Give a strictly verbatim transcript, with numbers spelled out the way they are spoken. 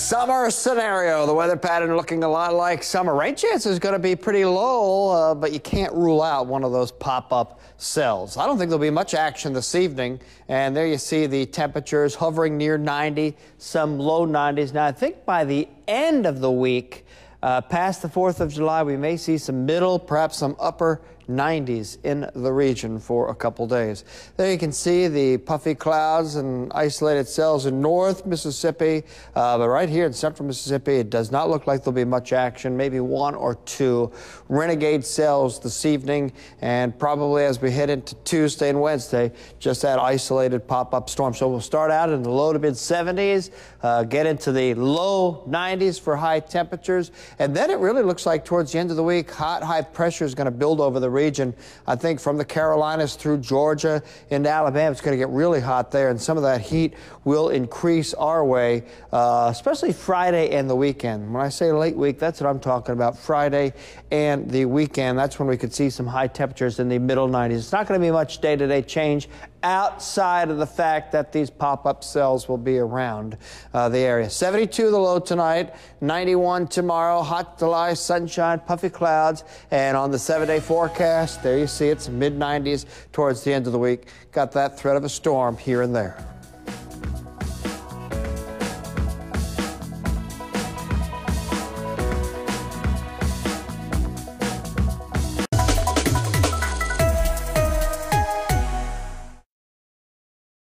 Summer scenario. The weather pattern looking a lot like summer. Rain chance is going to be pretty low, uh, but you can't rule out one of those pop-up cells. I don't think there'll be much action this evening. And there you see the temperatures hovering near ninety, some low nineties. Now, I think by the end of the week, uh, past the fourth of July, we may see some middle, perhaps some upper nineties in the region for a couple days. There you can see the puffy clouds and isolated cells in north Mississippi. Uh, but right here in central Mississippi, it does not look like there'll be much action, maybe one or two renegade cells this evening. And probably as we head into Tuesday and Wednesday, just that isolated pop-up storm. So we'll start out in the low to mid seventies, uh, get into the low nineties for high temperatures. And then it really looks like towards the end of the week, hot high pressure is going to build over the region. Region. I think from the Carolinas through Georgia into Alabama, it's going to get really hot there, and some of that heat will increase our way, uh, especially Friday and the weekend. When I say late week, that's what I'm talking about, Friday and the weekend. That's when we could see some high temperatures in the middle nineties. It's not going to be much day-to-day change outside of the fact that these pop-up cells will be around uh, the area. seventy-two the low tonight, ninety-one tomorrow, hot July sunshine, puffy clouds, and on the seven-day forecast, there you see it's mid nineties towards the end of the week. Got that threat of a storm here and there.